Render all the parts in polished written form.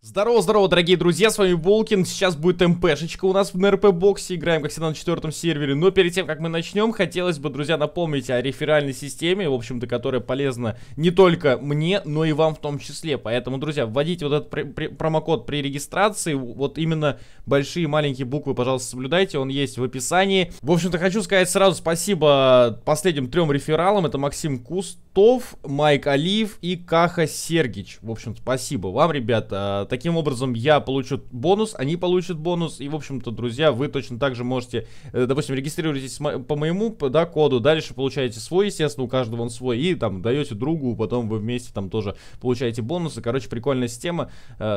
Здорово, дорогие друзья, с вами Булкин. Сейчас будет МПшечка у нас в НРП-боксе. Играем, как всегда, на 4-м сервере. Но перед тем, как мы начнем, хотелось бы, друзья, напомнить о реферальной системе, в общем-то, которая полезна не только мне, но и вам в том числе. Поэтому, друзья, вводите вот этот промокод при регистрации. Вот именно большие и маленькие буквы, пожалуйста, соблюдайте. Он есть в описании. В общем-то, хочу сказать сразу спасибо последним 3 рефералам. Это Максим Кустов, Майк Олив и Каха Сергич. В общем, спасибо вам, ребята. Таким образом, я получу бонус, они получат бонус. И, в общем-то, друзья, вы точно так же можете, допустим, регистрируетесь по моему коду. Дальше получаете свой, естественно, у каждого он свой. И там даете другу, потом вы вместе там тоже получаете бонусы. Короче, прикольная система,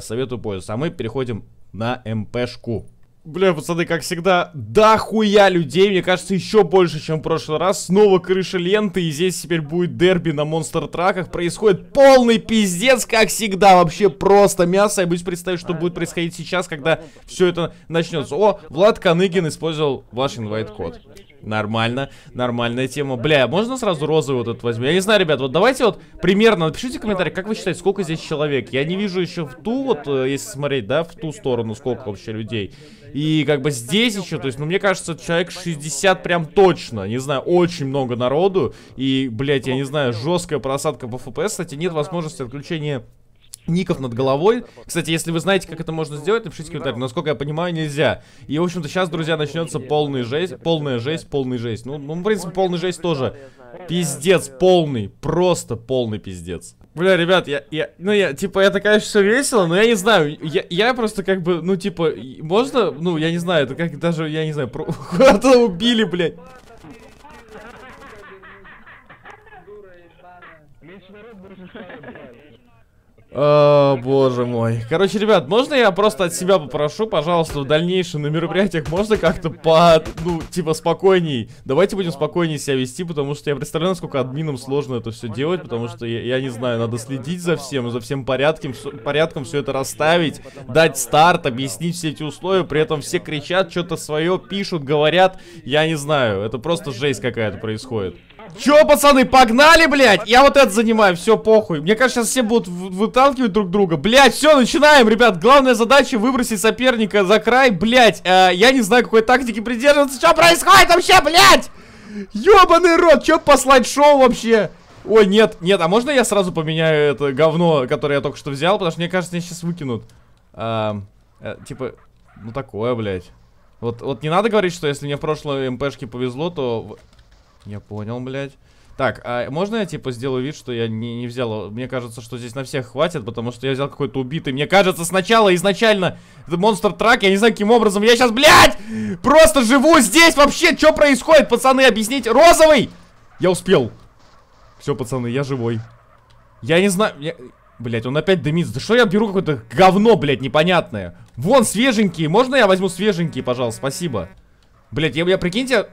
советую пользоваться. А мы переходим на МПшку. Бля, пацаны, как всегда, дохуя людей, мне кажется, еще больше, чем в прошлый раз. Снова крыша ленты, и здесь теперь будет дерби на монстр-траках. Происходит полный пиздец, как всегда, вообще просто мясо. Я боюсь представить, что будет происходить сейчас, когда все это начнется. О, Влад Каныгин использовал ваш инвайт-код. Нормально, нормальная тема. Бля, можно сразу розовый вот этот возьмем? Я не знаю, ребят, вот давайте вот примерно, напишите в комментариях, как вы считаете, сколько здесь человек? Я не вижу еще в ту, вот, если смотреть, да, в ту сторону, сколько вообще людей. И как бы здесь еще, то есть, ну, мне кажется, человек 60 прям точно. Не знаю, очень много народу. И, блядь, я не знаю, жесткая просадка по FPS. Кстати, нет возможности отключения ников над головой. Кстати, если вы знаете, как это можно сделать, напишите в комментариях. Насколько я понимаю, нельзя. И, в общем-то, сейчас, друзья, начнется полная жесть. Ну, в принципе, полная жесть тоже. Пиздец полный. Просто полный пиздец. Бля, ребят, это, конечно, все весело, но я не знаю, я просто как бы, ну, типа, можно, ну, я не знаю, это как даже, я не знаю, куда-то убили, блядь. О, боже мой. Короче, ребят, можно я просто от себя попрошу, пожалуйста, в дальнейшем на мероприятиях можно как-то ну, типа, спокойней. Давайте будем спокойнее себя вести, потому что я представляю, насколько админам сложно это все делать, потому что, я не знаю, надо следить за всем порядком все это расставить, дать старт, объяснить все эти условия, при этом все кричат, что-то свое пишут, говорят, я не знаю, это просто жесть какая-то происходит. Че, пацаны, погнали, блядь? Я вот это занимаю, все, похуй. Мне кажется, сейчас все будут выталкивать друг друга. Блядь, все, начинаем, ребят. Главная задача выбросить соперника за край, блядь. Я не знаю, какой тактики придерживаться. Что происходит вообще, блядь? Ёбаный рот, че послать шоу вообще? Ой, нет, а можно я сразу поменяю это говно, которое я только что взял? Потому что, мне кажется, меня сейчас выкинут. Типа, ну такое, блядь. Вот не надо говорить, что если мне в прошлой МПшке повезло, то... Я понял, блядь. Так, а можно я, типа, сделаю вид, что я не взял? Мне кажется, что здесь на всех хватит, потому что я взял какой-то убитый. Мне кажется, изначально, это монстр-трак, я не знаю, каким образом. Я сейчас, блядь, просто живу здесь вообще. Что происходит, пацаны, объясните. Розовый! Я успел. Все, пацаны, я живой. Я не знаю... Блядь, он опять дымится. Да что я беру какое-то говно, блядь, непонятное? Вон, свеженькие. Можно я возьму свеженькие, пожалуйста? Спасибо. Блядь, я прикиньте...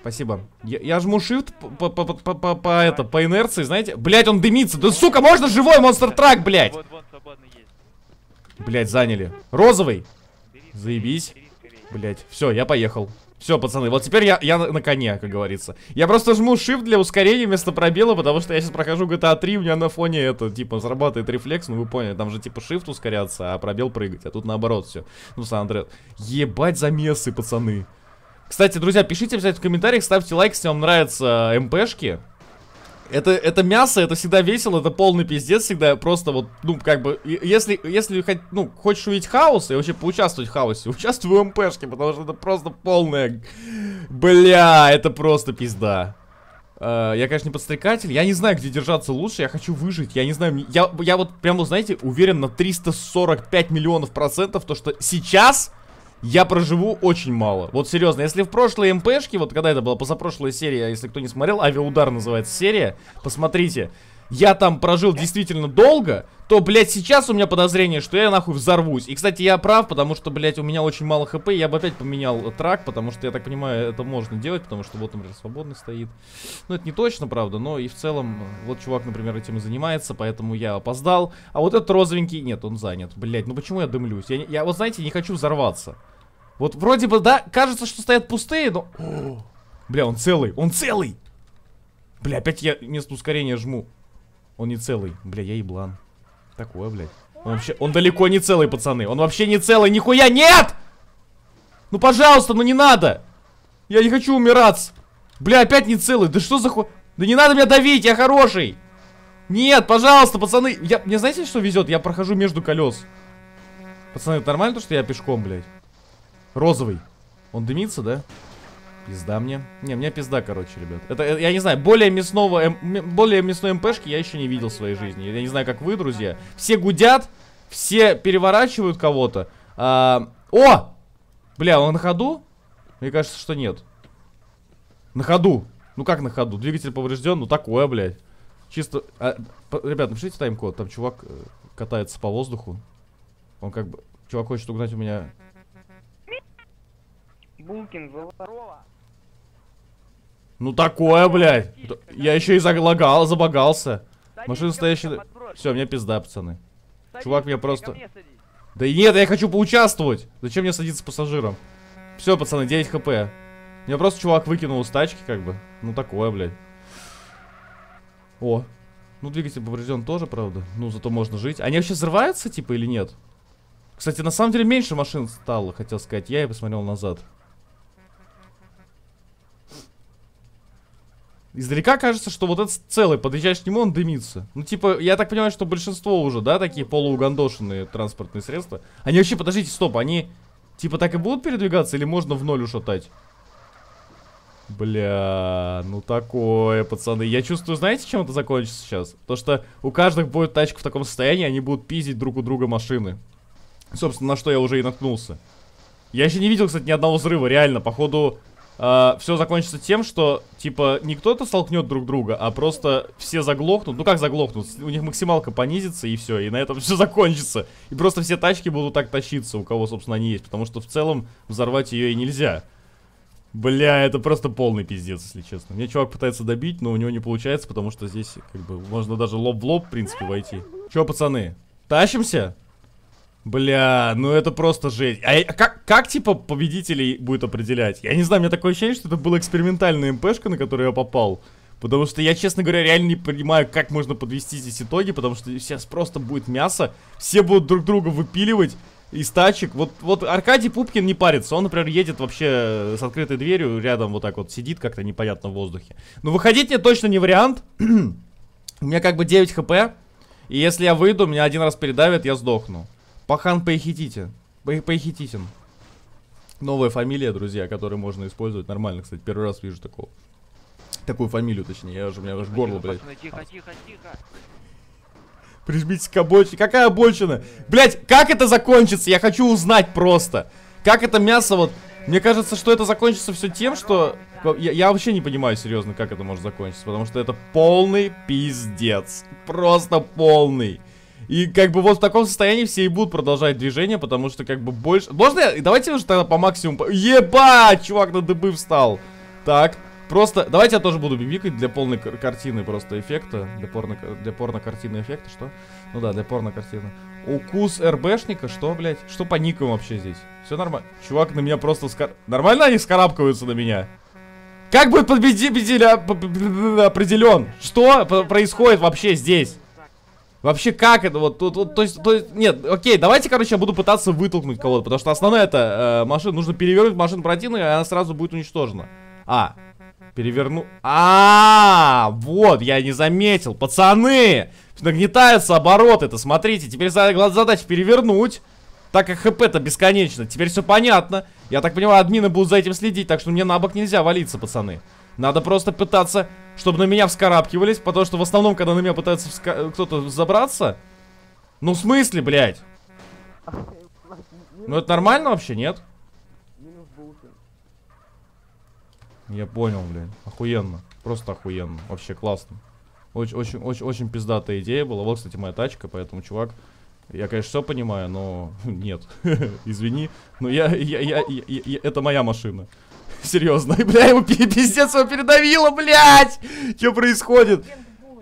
Спасибо. Я жму shift по инерции, знаете? Блять, он дымится. Да сука, можно живой монстр-трак, блять? Блять, заняли. Розовый. Заебись. Блять, все, я поехал. Все, пацаны, вот теперь я на коне, как говорится. Я просто жму shift для ускорения вместо пробела, потому что я сейчас прохожу GTA 3, у меня на фоне это, типа, срабатывает рефлекс, ну вы поняли, там же, типа, shift ускоряться, а пробел прыгать, а тут наоборот все. Ну, Сандре, ебать замесы, пацаны. Кстати, друзья, пишите обязательно в комментариях, ставьте лайк, если вам нравятся МПшки. Это мясо, это всегда весело, это полный пиздец всегда, просто вот, ну, как бы, если ну, хочешь увидеть хаос и вообще поучаствовать в хаосе, участвуй в МПшке, потому что это просто полная, бля, это просто пизда. Я, конечно, не подстрекатель, я не знаю, где держаться лучше, я хочу выжить, я не знаю, я вот прямо, знаете, уверен на 345 миллионов %, то что сейчас... Я проживу очень мало. Вот серьезно, если в прошлой МПшке, вот когда это была позапрошлая серия, если кто не смотрел, «Авиаудар» называется серия, посмотрите, я там прожил действительно долго, то, блядь, сейчас у меня подозрение, что я нахуй взорвусь. И, кстати, я прав, потому что, блядь, у меня очень мало хп, я бы опять поменял трак, потому что, я так понимаю, это можно делать, потому что вот, например, свободный стоит. Ну, это не точно, правда, но и в целом, вот чувак, например, этим и занимается, поэтому я опоздал. А вот этот розовенький, нет, он занят, блядь, ну почему я дымлюсь? Я вот, знаете, не хочу взорваться. Вот вроде бы, да, кажется, что стоят пустые, но... О, бля, он целый, он целый! Бля, опять я вместо ускорения жму. Он не целый. Бля, я еблан. Такое, блядь. Он вообще, он далеко не целый, пацаны. Он вообще не целый, нихуя, нет! Ну, пожалуйста, ну не надо. Я не хочу умираться. Бля, опять не целый, да что за ху... Да не надо меня давить, я хороший. Нет, пожалуйста, пацаны. Мне знаете, что везет? Я прохожу между колес. Пацаны, это нормально то, что я пешком, блядь? Розовый. Он дымится, да? Пизда мне. Не, мне пизда, короче, ребят. Это я не знаю, более мясной МПшки я еще не видел в своей жизни. Я не знаю, как вы, друзья. Все гудят, все переворачивают кого-то. О! Бля, он на ходу? Мне кажется, что нет. На ходу. Ну как на ходу? Двигатель поврежден, ну такое, блядь. Чисто... ребят, напишите тайм-код. Там чувак катается по воздуху. Он как бы... Чувак хочет угнать у меня... Булкин, здорово. Ну такое, блядь. Я еще и забагался. Машина стоящая... Все, мне пизда, пацаны. Чувак меня просто... Да нет, я хочу поучаствовать. Зачем мне садиться с пассажиром? Все, пацаны, 9 хп. Меня просто чувак выкинул с тачки, как бы. Ну такое, блядь. О. Ну двигатель поврежден тоже, правда. Ну зато можно жить. Они вообще взрываются, типа, или нет? Кстати, на самом деле меньше машин стало, хотел сказать. Я и посмотрел назад. Издалека кажется, что вот этот целый, подъезжаешь к нему, он дымится. Ну, типа, я так понимаю, что большинство уже, да, такие полуугандошенные транспортные средства. Они вообще, подождите, стоп, они, типа, так и будут передвигаться или можно в ноль ушатать? Бля, ну такое, пацаны. Я чувствую, знаете, чем это закончится сейчас? То, что у каждых будет тачка в таком состоянии, они будут пиздить друг у друга машины. Собственно, на что я уже и наткнулся. Я еще не видел, кстати, ни одного взрыва, реально, походу... все закончится тем, что, типа, не кто-то столкнет друг друга, а просто все заглохнут. Ну как заглохнут? У них максималка понизится и все, и на этом все закончится. И просто все тачки будут так тащиться, у кого, собственно, они есть. Потому что в целом взорвать ее и нельзя. Бля, это просто полный пиздец, если честно. Мне чувак пытается добить, но у него не получается, потому что здесь, как бы, можно даже лоб в лоб, в принципе, войти. Че, пацаны, тащимся? Бля, ну это просто жесть. А как типа победителей будет определять? Я не знаю, у меня такое ощущение, что это была экспериментальная МПшка, на которую я попал. Потому что я, честно говоря, реально не понимаю, как можно подвести здесь итоги. Потому что сейчас просто будет мясо. Все будут друг друга выпиливать из тачек. Вот Аркадий Пупкин не парится. Он, например, едет вообще с открытой дверью. Рядом вот так вот сидит как-то непонятно в воздухе. Но выходить мне точно не вариант. У меня как бы 9 хп. И если я выйду, меня один раз передавят, я сдохну. Пахан Пахититин. Новая фамилия, друзья, которую можно использовать нормально, кстати. Первый раз вижу такого. Такую фамилию, точнее. У меня аж горло, блядь. Тихо, тихо, тихо. Прижмитесь к обочине. Какая обочина? Блядь, как это закончится? Я хочу узнать просто. Как это мясо вот... Мне кажется, что это закончится все тем, что... Я вообще не понимаю, серьезно, как это может закончиться. Потому что это полный пиздец. Просто полный. И как бы вот в таком состоянии все и будут продолжать движение, потому что как бы больше... Можно я... Давайте уже тогда по максимуму... Ебать! Чувак на дыбы встал. Так, просто... Давайте я тоже буду бибикать для полной картины просто эффекта. Для порно-картины эффекта, что? Ну да, для порно-картины. Укус РБшника, что, блядь? Что по никам вообще здесь? Все нормально. Чувак на меня просто... Нормально они скарабкаются на меня? Как будет победитель определен? Что происходит вообще здесь? Вообще, как это? Вот тут, то есть, нет, окей, давайте, короче, я буду пытаться вытолкнуть кого-то, потому что основная эта машина, нужно перевернуть машину противника, и она сразу будет уничтожена. А, переверну... вот, я не заметил, пацаны! Нагнетаются обороты, это смотрите, теперь задача перевернуть, так как хп-то бесконечно, теперь все понятно. Я так понимаю, админы будут за этим следить, так что мне на бок нельзя валиться, пацаны. Надо просто пытаться, чтобы на меня вскарабкивались, потому что в основном, когда на меня пытается кто-то забраться... Ну, в смысле, блядь? Ну, это нормально вообще, нет? Я понял, блядь. Охуенно. Просто охуенно. Вообще классно. Очень-очень-очень пиздатая идея была. Вот, кстати, моя тачка, поэтому, чувак... Я, конечно, все понимаю, но... Нет. Извини. Но это моя машина. Серьезно, бля, его пиздец его передавило, блядь! Что происходит?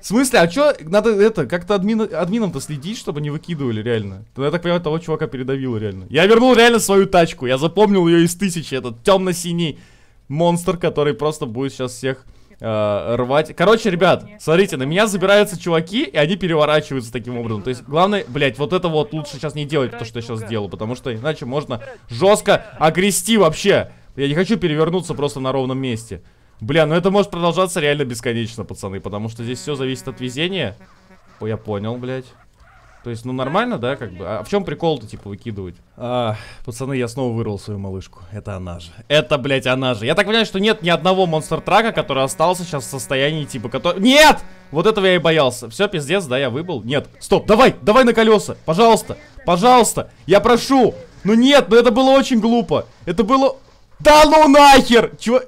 В смысле, а что? Надо это, как-то админам-то следить, чтобы не выкидывали, реально. Я так понимаю, того чувака передавило, реально. Я вернул реально свою тачку, я запомнил ее из 1000, этот темно-синий монстр, который просто будет сейчас всех рвать. Короче, ребят, смотрите, на меня забираются чуваки, и они переворачиваются таким образом. То есть, главное, блядь, вот это вот лучше сейчас не делать, то, что я сейчас делаю, потому что иначе можно жестко огрести вообще. Я не хочу перевернуться просто на ровном месте. Бля, ну это может продолжаться реально бесконечно, пацаны, потому что здесь все зависит от везения. О, я понял, блядь. То есть, ну нормально, да, как бы? А в чем прикол-то, типа, выкидывать? А, пацаны, я снова вырвал свою малышку. Это она же. Это, блядь, она же. Я так понимаю, что нет ни одного монстр-трака, который остался сейчас в состоянии, типа, который... Нет! Вот этого я и боялся. Все, пиздец, да, я выбыл? Нет. Стоп, давай, давай на колеса. Пожалуйста, пожалуйста. Я прошу. Ну нет, ну это было очень глупо. Это было... Да ну нахер! Чего?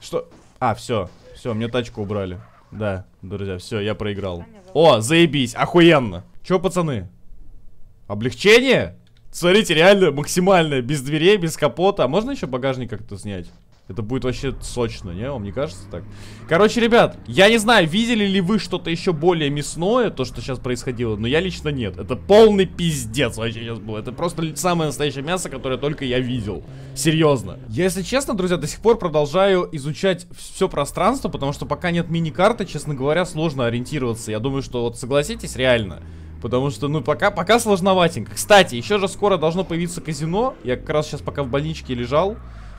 Что? А, все. Все, мне тачку убрали. Да, друзья, все, я проиграл. О, заебись, охуенно. Че, пацаны? Облегчение? Смотрите, реально максимальное. Без дверей, без капота. А можно еще багажник как-то снять? Это будет вообще сочно, не? Вам не кажется так? Короче, ребят, я не знаю, видели ли вы что-то еще более мясное, то, что сейчас происходило, но я лично нет. Это полный пиздец вообще сейчас был. Это просто самое настоящее мясо, которое только я видел. Серьезно. Я, если честно, друзья, до сих пор продолжаю изучать все пространство, потому что пока нет мини-карты, честно говоря, сложно ориентироваться. Я думаю, что вот согласитесь, реально... Потому что, ну, пока сложноватенько. Кстати, еще же скоро должно появиться казино. Я как раз сейчас пока в больничке лежал.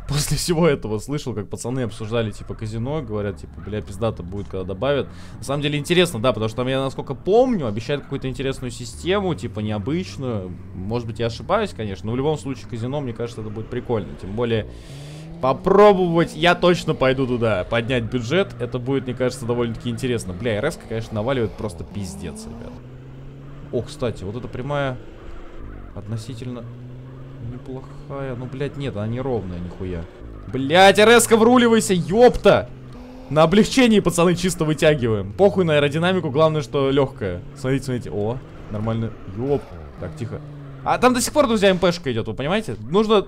После всего этого слышал, как пацаны обсуждали, типа, казино. Говорят, типа, бля, пиздато будет, когда добавят. На самом деле интересно, да, потому что там, я насколько помню, обещают какую-то интересную систему, типа, необычную. Может быть, я ошибаюсь, конечно, но в любом случае казино, мне кажется, это будет прикольно. Тем более... Попробовать, я точно пойду туда. Поднять бюджет, это будет, мне кажется, довольно-таки интересно. Бля, РС, конечно, наваливает просто пиздец, ребят. О, кстати, вот эта прямая относительно неплохая. Ну, блядь, нет, она не ровная, нихуя. Блядь, РС-ка, вруливайся, ёпта! На облегчении, пацаны, чисто вытягиваем. Похуй на аэродинамику, главное, что легкая. Смотрите, смотрите, о, нормально, ёп. Так, тихо. А там до сих пор, друзья, МПшка идет, вы понимаете? Нужно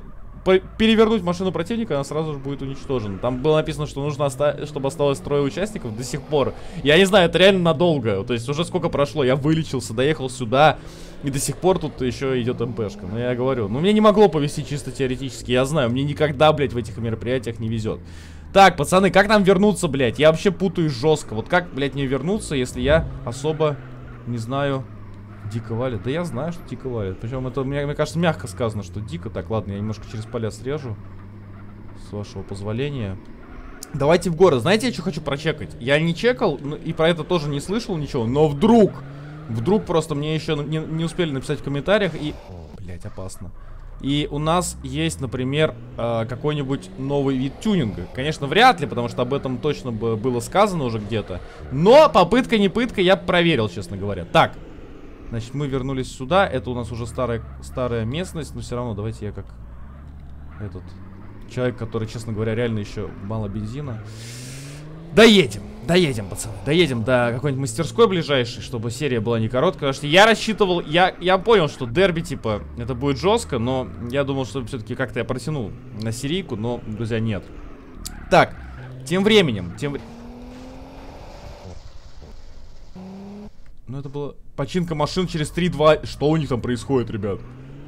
перевернуть машину противника, она сразу же будет уничтожена. Там было написано, что нужно, чтобы осталось трое участников. До сих пор, я не знаю, это реально надолго. То есть уже сколько прошло, я вылечился, доехал сюда, и до сих пор тут еще идет МПшка. Но я говорю, ну мне не могло повезти чисто теоретически. Я знаю, мне никогда, блядь, в этих мероприятиях не везет. Так, пацаны, как нам вернуться, блядь? Я вообще путаюсь жестко. Вот как, блядь, мне вернуться, если я особо не знаю... Дико валит. Да я знаю, что дико валит. Причем это, мне кажется, мягко сказано, что дико. Так, ладно, я немножко через поля срежу. С вашего позволения. Давайте в горы. Знаете, я что хочу прочекать? Я не чекал, и про это тоже не слышал ничего. Но вдруг просто мне еще не успели написать в комментариях. И, блядь, опасно. И у нас есть, например, какой-нибудь новый вид тюнинга. Конечно, вряд ли, потому что об этом точно было сказано уже где-то. Но попытка не пытка, я проверил, честно говоря. Так. Значит, мы вернулись сюда. Это у нас уже старая местность. Но все равно давайте я как этот человек, который, честно говоря, реально еще мало бензина. Доедем. Доедем, пацаны. Доедем до какой-нибудь мастерской ближайшей, чтобы серия была не короткая. Потому что я рассчитывал... Я понял, что дерби, типа, это будет жестко. Но я думал, что все-таки как-то я протянул на серийку. Но, друзья, нет. Так, тем временем... Ну это было... Починка машин через 3-2... Что у них там происходит, ребят?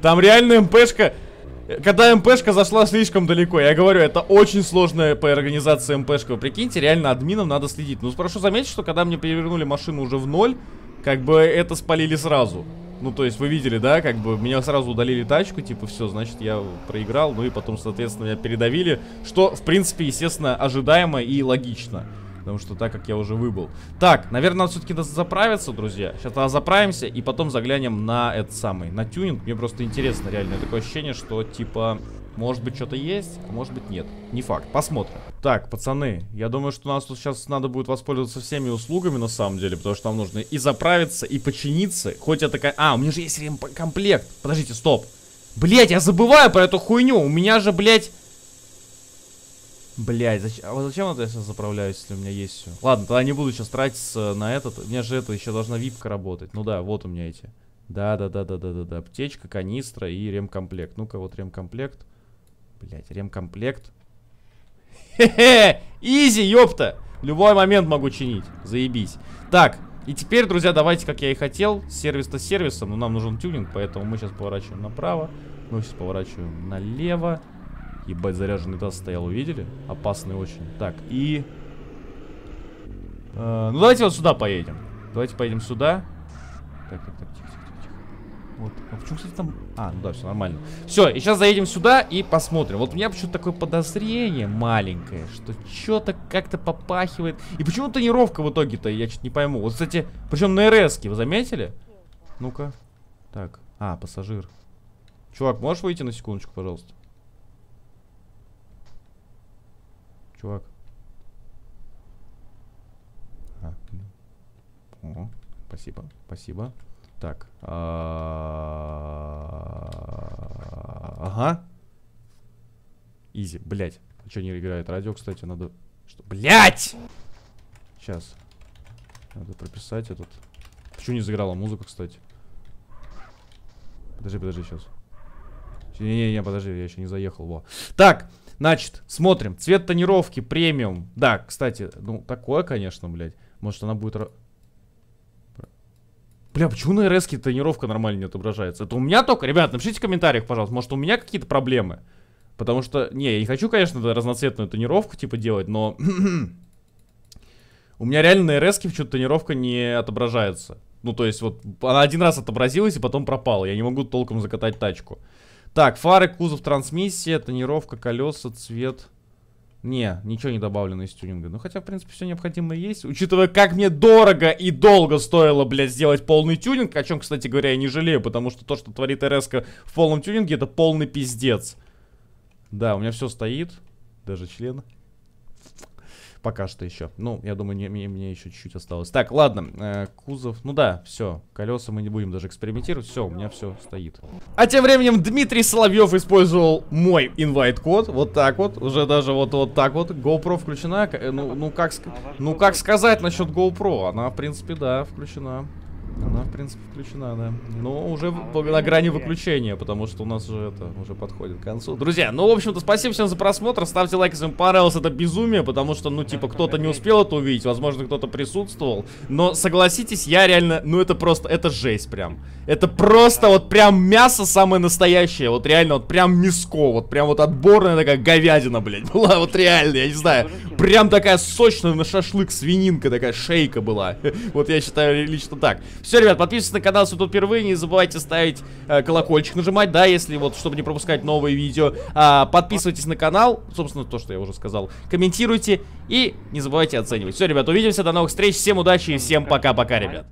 Там реально МПшка... Когда МПшка зашла слишком далеко. Я говорю, это очень сложная по организации МПшка. Вы прикиньте, реально админам надо следить. Ну прошу заметить, что когда мне перевернули машину уже в ноль, как бы это спалили сразу. Ну то есть вы видели, да? Как бы меня сразу удалили тачку. Типа все, значит я проиграл. Ну и потом, соответственно, меня передавили. Что, в принципе, естественно, ожидаемо и логично. Потому что так как я уже выбыл. Так, наверное, надо все-таки заправиться, друзья. Сейчас заправимся и потом заглянем на этот самый, на тюнинг. Мне просто интересно, реально. Такое ощущение, что типа, может быть, что-то есть, а может быть, нет. Не факт. Посмотрим. Так, пацаны, я думаю, что у нас тут сейчас надо будет воспользоваться всеми услугами, на самом деле. Потому что нам нужно и заправиться, и починиться. Хоть я такая... А, у меня же есть ремкомплект. Подождите, стоп. Блять, я забываю про эту хуйню. У меня же, блять... Блядь, зачем это я сейчас заправляюсь, если у меня есть все? Ладно, тогда не буду сейчас тратиться на этот. У меня же это еще должна випка работать. Ну да, вот у меня эти. Да. Аптечка, канистра и ремкомплект. Ну-ка, вот ремкомплект. Блядь, ремкомплект. Хе-хе! Изи, ёпта! В любой момент могу чинить. Заебись. Так, и теперь, друзья, давайте, как я и хотел. Сервис-то сервисом, но нам нужен тюнинг, поэтому мы сейчас поворачиваем направо. Мы сейчас поворачиваем налево. Ебать, заряженный таз стоял, увидели? Опасный очень. Так, и... Ну, давайте вот сюда поедем. Давайте поедем сюда. Так, тихо. Вот. А почему, кстати, там... А, ну да, все нормально. Все, и сейчас заедем сюда и посмотрим. Вот у меня почему-то такое подозрение маленькое, что что-то как-то попахивает. И почему тонировка в итоге-то, я чуть не пойму. Вот, кстати, причем на РС-ке, вы заметили? Ну-ка. Так. А, пассажир. Чувак, можешь выйти на секундочку, пожалуйста? Чувак. О, спасибо, спасибо. Так. Ага. Изи, блять. Что не играет радио, кстати, надо... Что? Блять! Сейчас. Надо прописать этот... Почему не заиграла музыка, кстати? Подожди, сейчас. Не, подожди, я еще не заехал, во. Так, значит, смотрим. Цвет тонировки премиум. Да, кстати, ну, такое, конечно, блядь. Может, она будет... Бля, почему на РС-ке тонировка нормально не отображается? Это у меня только? Ребят, напишите в комментариях, пожалуйста, может, у меня какие-то проблемы. Потому что, не, я не хочу, конечно, разноцветную тонировку, типа, делать, но... У меня реально на РС-ке почему-то тонировка не отображается. Ну, то есть, вот, она один раз отобразилась и потом пропала. Я не могу толком закатать тачку. Так, фары, кузов, трансмиссия, тонировка, колеса, цвет. Не, ничего не добавлено из тюнинга. Ну, хотя, в принципе, все необходимое есть. Учитывая, как мне дорого и долго стоило, блядь, сделать полный тюнинг. О чем, кстати говоря, я не жалею, потому что то, что творит РС-ка в полном тюнинге, это полный пиздец. Да, у меня все стоит. Даже член. Пока что еще. Ну, я думаю, мне еще чуть-чуть осталось. Так, ладно. Кузов. Ну да, все. Колеса мы не будем даже экспериментировать. Все, у меня все стоит. А тем временем Дмитрий Соловьев использовал мой инвайт-код. Вот так вот. Уже даже вот так вот. GoPro включена. Ну, как сказать насчет GoPro? Она, в принципе, да, включена. Она, в принципе, включена, да. Но уже на грани выключения, потому что у нас уже это уже подходит к концу. Друзья, ну, в общем-то, спасибо всем за просмотр. Ставьте лайк, если вам понравилось это безумие, потому что, ну, типа, кто-то не успел это увидеть, возможно, кто-то присутствовал. Но, согласитесь, я реально, ну, это просто, это жесть прям. Это просто вот прям мясо самое настоящее. Вот реально, вот прям мяско. Вот прям вот отборная такая говядина, блядь, была. Вот реально, я не знаю. Прям такая сочная на шашлык свининка, такая шейка была. Вот я считаю лично так. Все, ребят, подписывайтесь на канал, если вы тут впервые. Не забывайте ставить колокольчик, нажимать, да, если вот, чтобы не пропускать новые видео. Подписывайтесь на канал, собственно, то, что я уже сказал. Комментируйте и не забывайте оценивать. Все, ребят, увидимся, до новых встреч, всем удачи и всем пока-пока, ребят.